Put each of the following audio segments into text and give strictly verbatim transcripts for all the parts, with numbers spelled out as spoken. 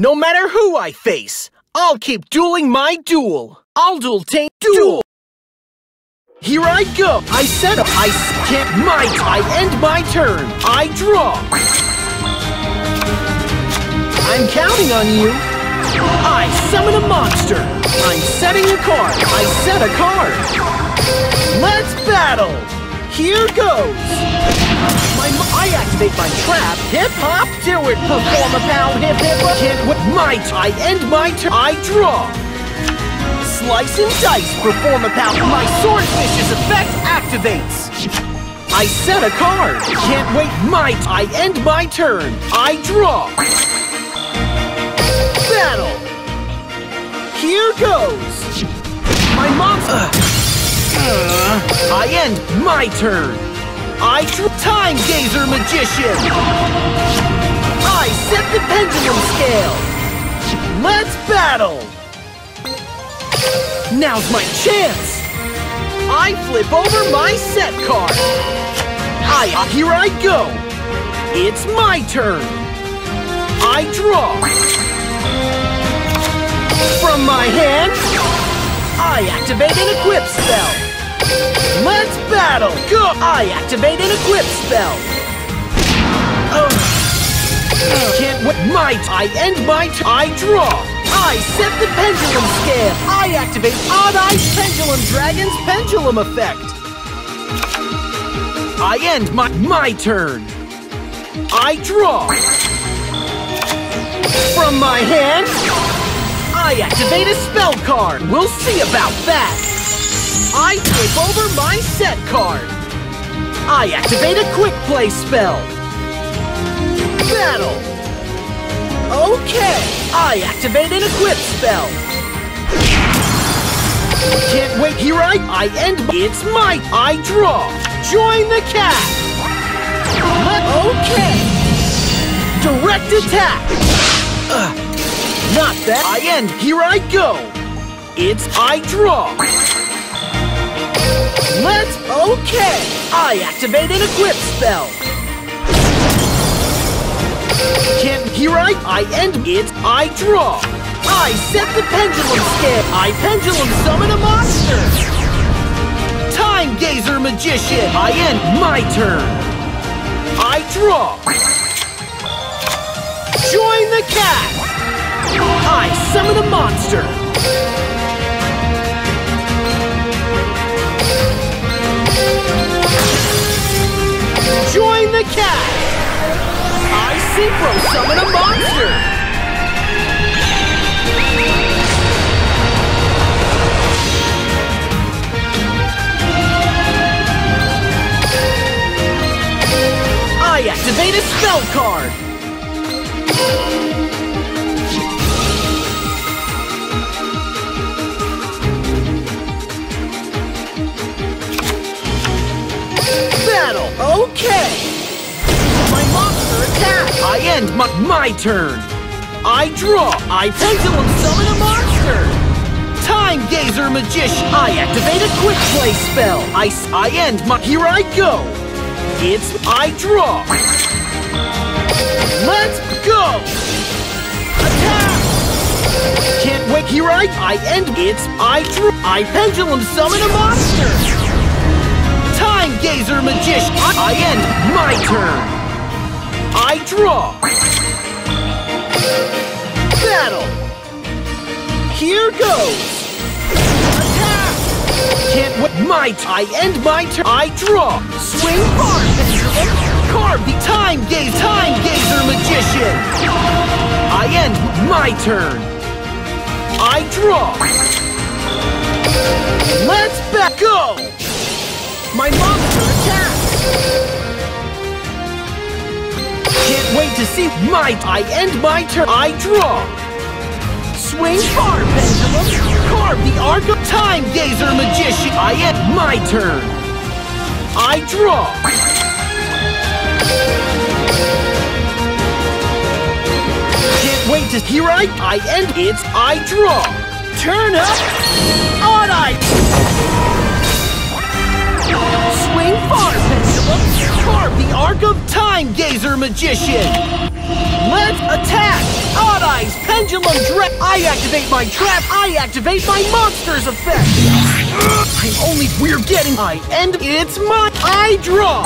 No matter who I face, I'll keep dueling my duel. I'll duel tank duel. Here I go. I set up. I skip my. I end my turn. I draw. I'm counting on you. I summon a monster. I'm setting a card. I set a card. Let's battle. Here goes. I activate my trap. Hip hop, do it. Perform a pound. Hip hip hip. With my I end my turn. I draw. Slice and dice. Perform a pound. My swordfish's effect activates. I set a card. Can't wait. My I end my turn. I draw. Battle. Here goes. My monster. Uh, I end my turn. I Time Gazer Magician! I set the pendulum scale! Let's battle! Now's my chance! I flip over my set card! I, uh, here I go! It's my turn! I draw! From my hand, I activate an equip spell! Let's battle! Go! I activate an equip spell! Uh, can't wait! My I end my t I draw! I set the pendulum scale! I activate Odd-Eyes Pendulum Dragon's pendulum effect! I end my my turn! I draw! From my hand, I activate a spell card! We'll see about that! I flip over my set card. I activate a quick play spell. Battle. Okay. I activate an equip spell. Can't wait. Here I I end. It's my. I draw. Join the cat. Okay. Direct attack. Uh, not that. I end. Here I go. It's I draw. Let's... Okay! I activate an equip spell! Can't... Here I... I end it. I draw! I set the pendulum scale! I pendulum summon a monster! Time Gazer Magician! I end my turn! I draw! Join the cat! I summon a monster! Join the cat! I synchro summon a monster! I activate a spell card! Battle! Okay! I end my, my turn. I draw. I pendulum summon a monster. Time Gazer Magician. I activate a quick play spell. I, I end my. Here I go. It's I draw. Let's go. Attack. Can't wait. Here I I end. It's I draw. I pendulum summon a monster. Time Gazer Magician. I, I end my turn. I draw! Battle! Here goes! Attack! Can't wait! My I end my turn! I draw! Swing hard! Carve the Time Gaze! Time Gazer Magician! I end my turn! I draw! Let's back go! My monster attacks! Can't wait to see my I end my turn. I draw. Swing far, pendulum. Carve the arc of Time Gazer Magician. I end my turn. I draw. Can't wait to here I I end it's I draw. Turn up. On I swing far, pendulum. Carve the arc of Time Gazer Magician. Let's attack! Odd-Eyes Pendulum Dragon. I activate my trap. I activate my monster's effect. I'm only we're getting. I end. It's my. I draw.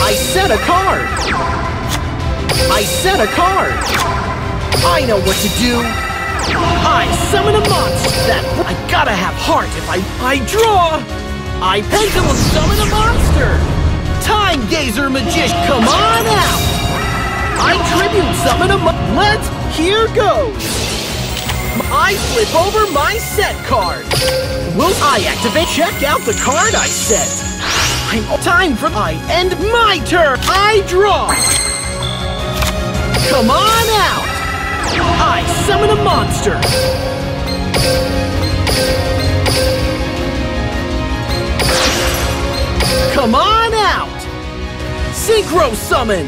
I set a card. I set a card. I know what to do. I summon a monster that I gotta have heart if I I draw. I Pendulum Summon a monster. Time Gazer Magician, come on out. I Tribute Summon a monster. Let's here goes. I flip over my set card. Will I activate? Check out the card I set. I'm time for I end my turn. I draw. Come on out. I summon a monster. Come on out. Synchro Summon.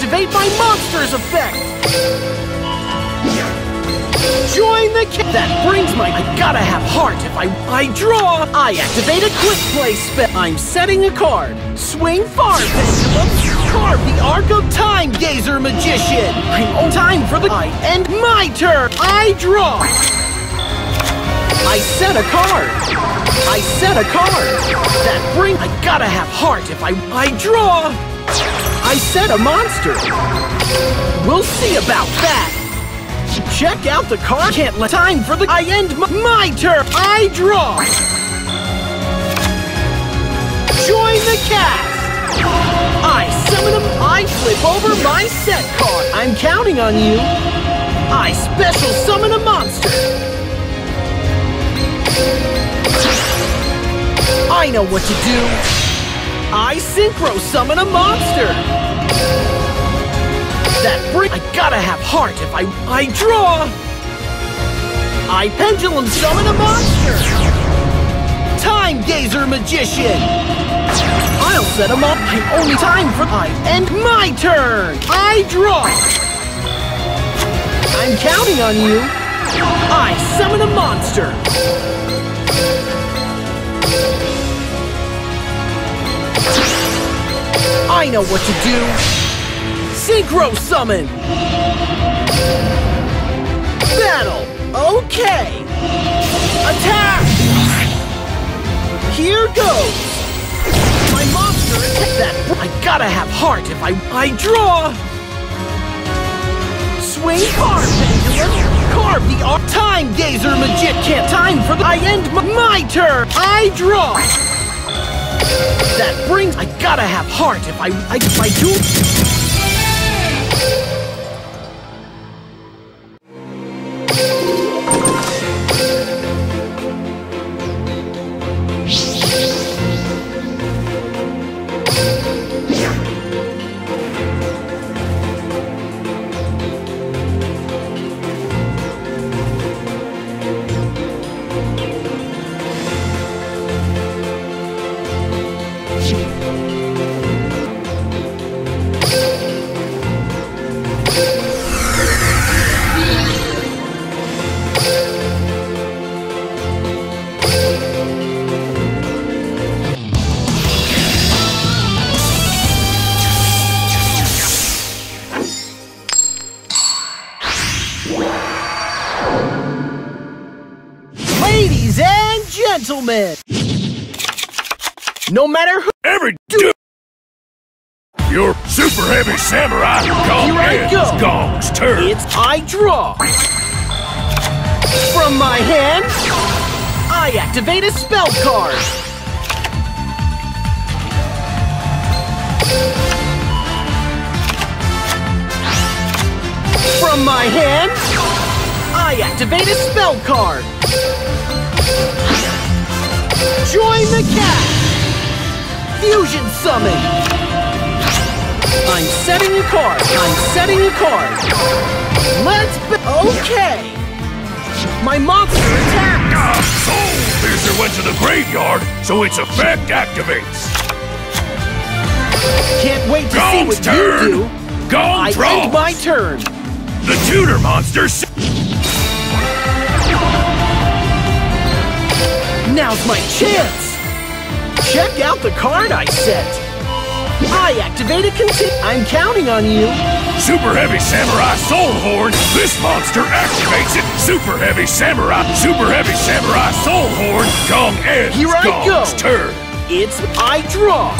Activate my monster's effect! Join the ca- That brings my- I gotta have heart if I- I draw! I activate a quick play spell! I'm setting a card! Swing far, Pendulum! Carve the arc of Time Gazer Magician! I'm on time for the- I end my turn! I draw! I set a card! I set a card! That bring- I gotta have heart if I- I draw! I set a monster. We'll see about that. Check out the card. Can't let time for the. I end my, my turn. I draw. Join the cast. I summon him. I flip over my set card. I'm counting on you. I special summon a monster. I know what to do. I Synchro Summon a monster! That bring- I gotta have heart if I- I draw! I Pendulum Summon a monster! Time Gazer Magician! I'll set him up! I only time for- I end my turn! I draw! I'm counting on you! I summon a monster! I know what to do. Synchro Summon. Battle. Okay. Attack. Here goes. My monster attack that. I gotta have heart if I I draw. Swing card, Pendulum. Carve the art. Time Gazer Magic. Can't time for the. I end my, my turn. I draw. That brings... I gotta have heart if I... I, if I do. Gentlemen, no matter who ever do your super heavy samurai gong. Here I go. Gong's turn. It's I draw from my hand. I activate a spell card. From my hand, I activate a spell card. Join the cat! Fusion Summon! I'm setting a card. I'm setting a card. Let's be- Okay! My monster attacks! Ah, Soul Piercer went to the graveyard, so its effect activates. Can't wait to Gong's see what turn. You do. Gong I draws. End my turn. The tutor monster. Now's my chance. Check out the card I set. I activated continue. I'm counting on you. Super Heavy Samurai Soul Horn. This monster activates it. Super Heavy Samurai. Super Heavy Samurai Soul Horn. Gong ends. Here I Gong's go. Turn. It's I draw.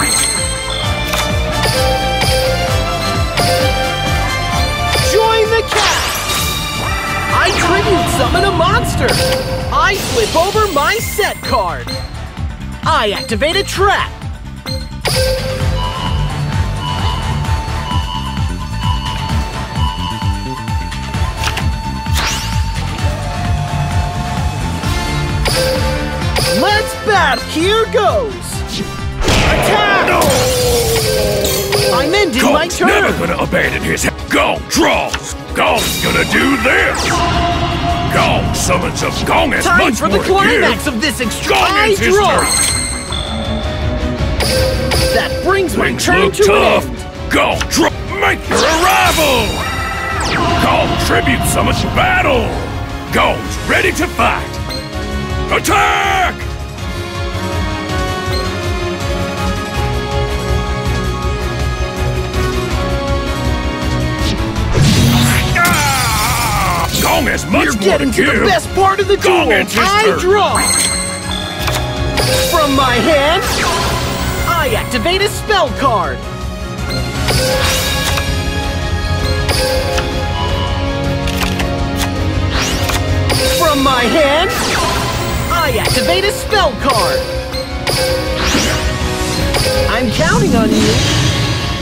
Join the cat. I tribute summon a monster. I flip over my set card. I activate a trap. Let's bat! Here goes! Attack! No! I'm ending Gold's my turn! Never gonna abandon his head! Gong draws! Gong's gonna do this! Gong summons up Gong as Time much for the climax give. Of this extreme I draw! That brings Things my turn look to tough. An end! Gong draw! Make your arrival! Gong tribute summons battle! Gong's ready to fight! Attack! Ah! Gong has much You're more getting to, to give. The best part of the Gong duel. I draw. From my hand, I activate a spell card. From my hand, I activate a spell card. I'm counting on you.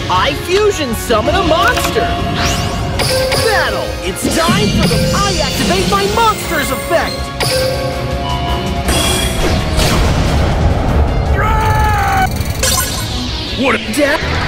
I fusion summon a monster. Battle! It's time for the... I activate my monster's effect. What a... Death!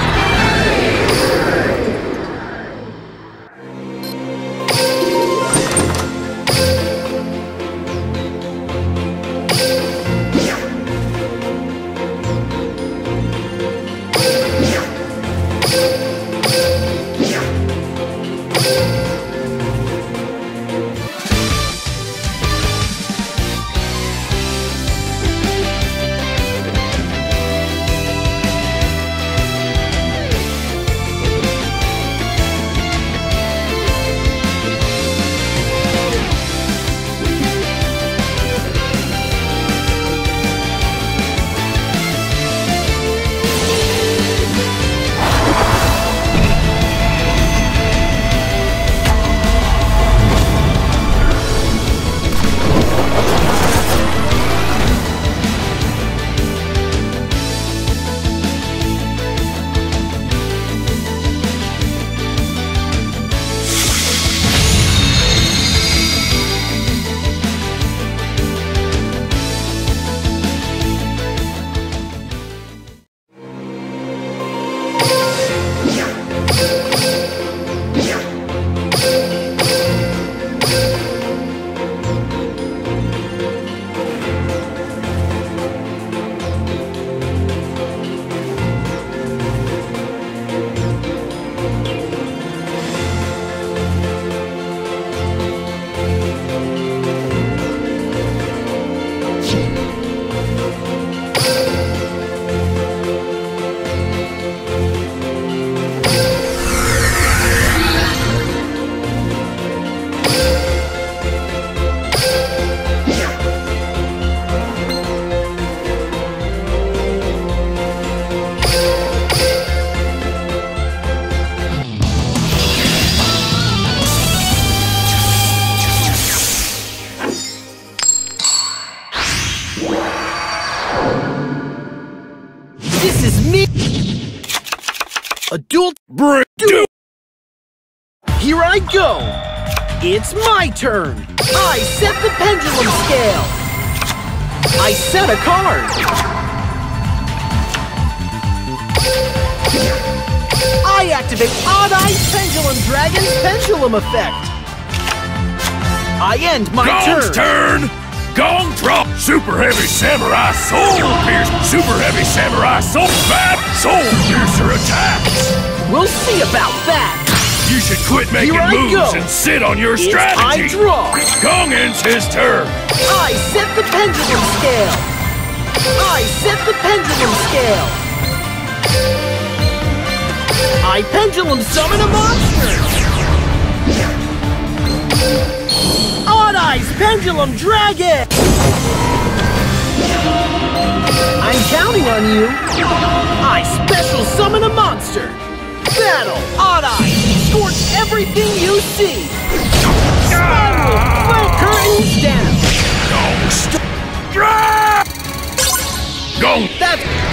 Go! It's my turn! I set the pendulum scale! I set a card! I activate Odd-Eyes Pendulum Dragon's Pendulum Effect. I end my Gong's turn. turn. Gong drop. Super Heavy Samurai Soul Piercer. Super Heavy Samurai Soul Bad Soul Piercer attacks. We'll see about that. You should quit making moves go. and sit on your it's strategy. I draw. Gong ends his turn. I set the pendulum scale. I set the pendulum scale. I pendulum summon a monster. Odd-Eyes Pendulum Dragon. I'm counting on you. I special summon a monster. Battle, Odd-Eyes, scorch everything you see! Spiral, flat curtains down! Gong! Gong! That's...